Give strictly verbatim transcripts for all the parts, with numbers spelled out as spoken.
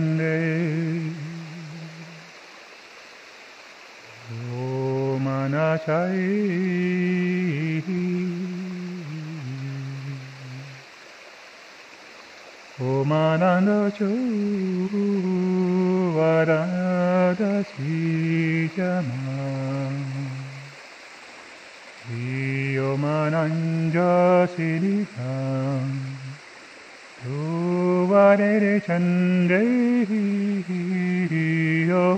Shande Om Anachai Om Ananacho Varadasi Jama Om Ananjasinikam Varere Chande Yo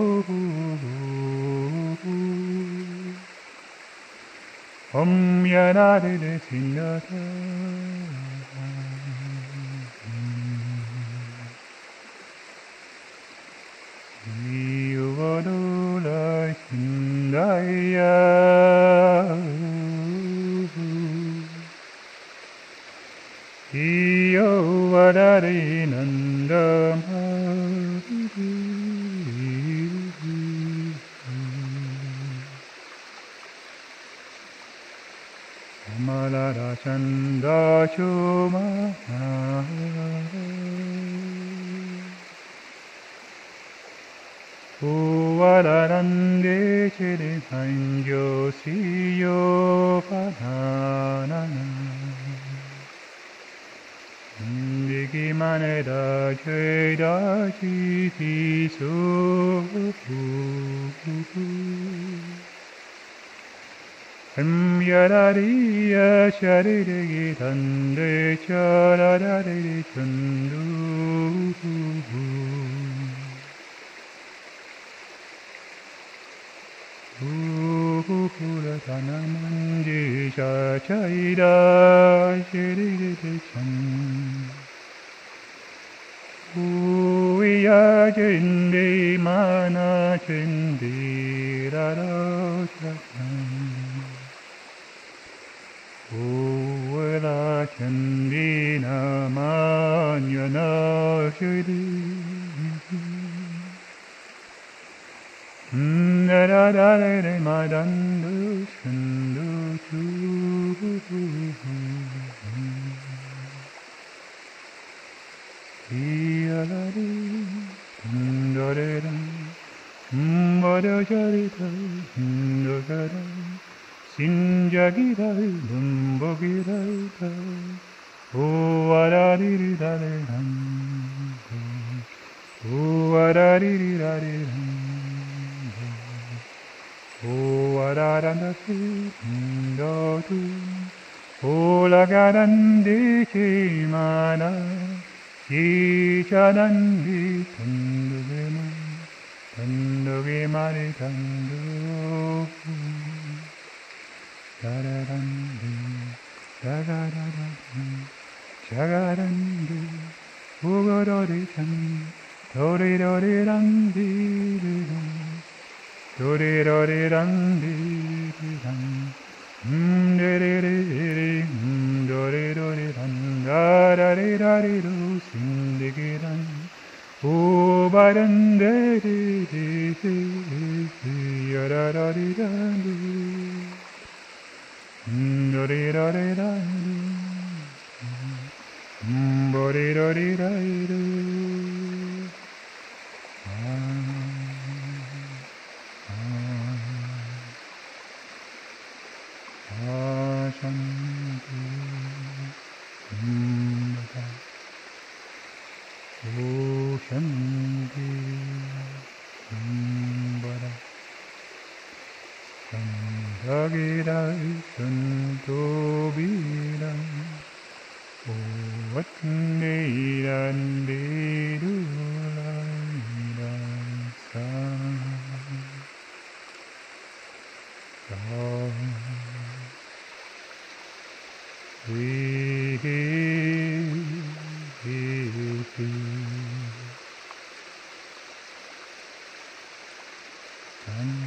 Om Yanade Sinata Yovadola Sindaya Yo vadare nanda Amalara chanda chuma Uvalarande chede sanjo siyo padhanana Diki mane da che da chi ti so Em yarariya sharirigi tande chalarari chundu Ukula tanamanji chachaida shirigiti chand Uya chindi mana chindi rara chakam Uwela chindi namanyana shidi Ndararare madandu shindu chukuhu Yalari, Dorera, Mbodo Jarita, Dogara, Sinjagira, Bumbogirata, Uarari, Dareram, Uarari, Dareram, Uararanaki, Dotu, Ulagarandi, Kimana. Ichadandi Tandugema Tandugimari Tandu Chagarandi Chagarandi Chagarandi Ugodori Chandi Doridori Randi Doridori Randi Mdiri Doridori Randari Rari Sindigiran, O Barande, Yaradarirandi, Dorirarirandi, Borirorirai. Amen.